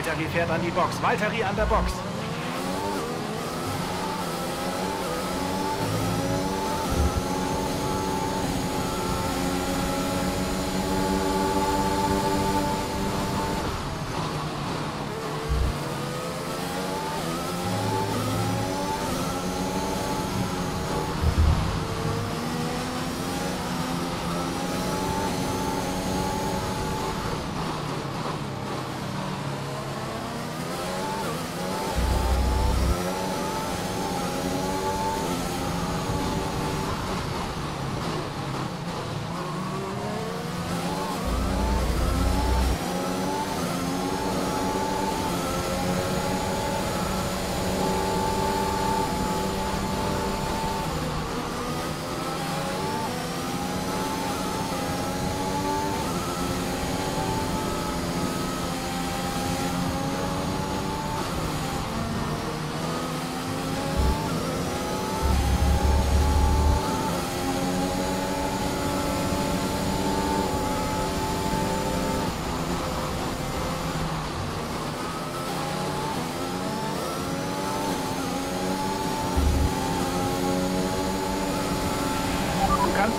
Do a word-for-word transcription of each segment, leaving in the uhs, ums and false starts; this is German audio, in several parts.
Valtteri fährt an die Box. Valtteri an der Box.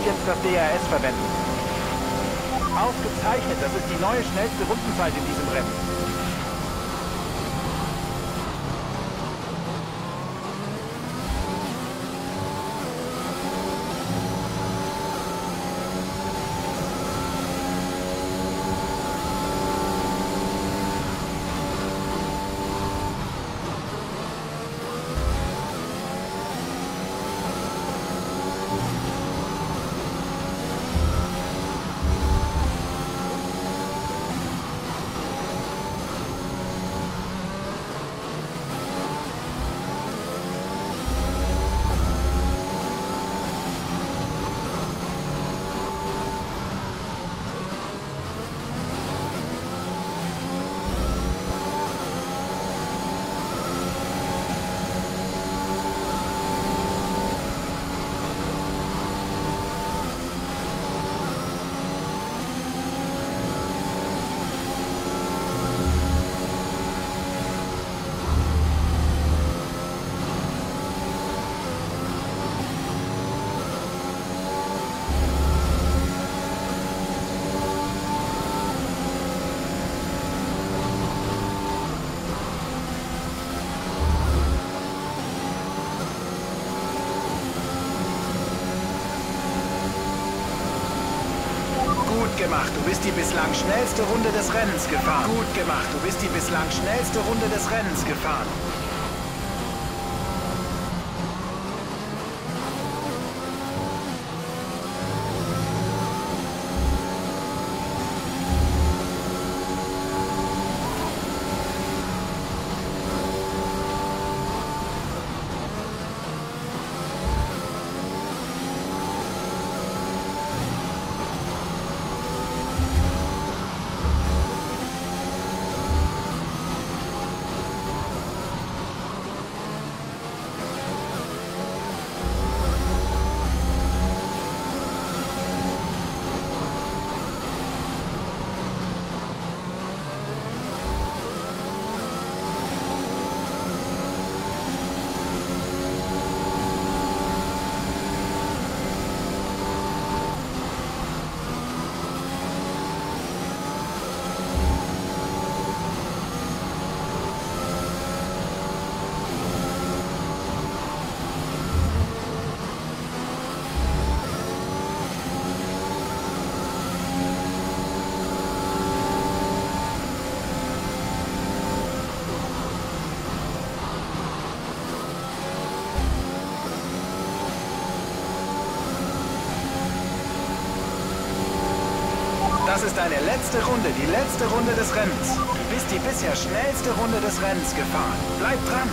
Jetzt das D R S verwenden. Ausgezeichnet, das ist die neue schnellste Rundenzeit in diesem Rennen. Gemacht. Du bist die bislang schnellste Runde des Rennens gefahren. Gut gemacht. Du bist die bislang schnellste Runde des Rennens gefahren. Das ist deine letzte Runde, die letzte Runde des Rennens. Du bist die bisher schnellste Runde des Rennens gefahren. Bleib dran!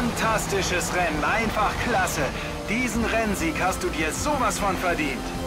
Fantastisches Rennen, einfach klasse. Diesen Rennsieg hast du dir sowas von verdient.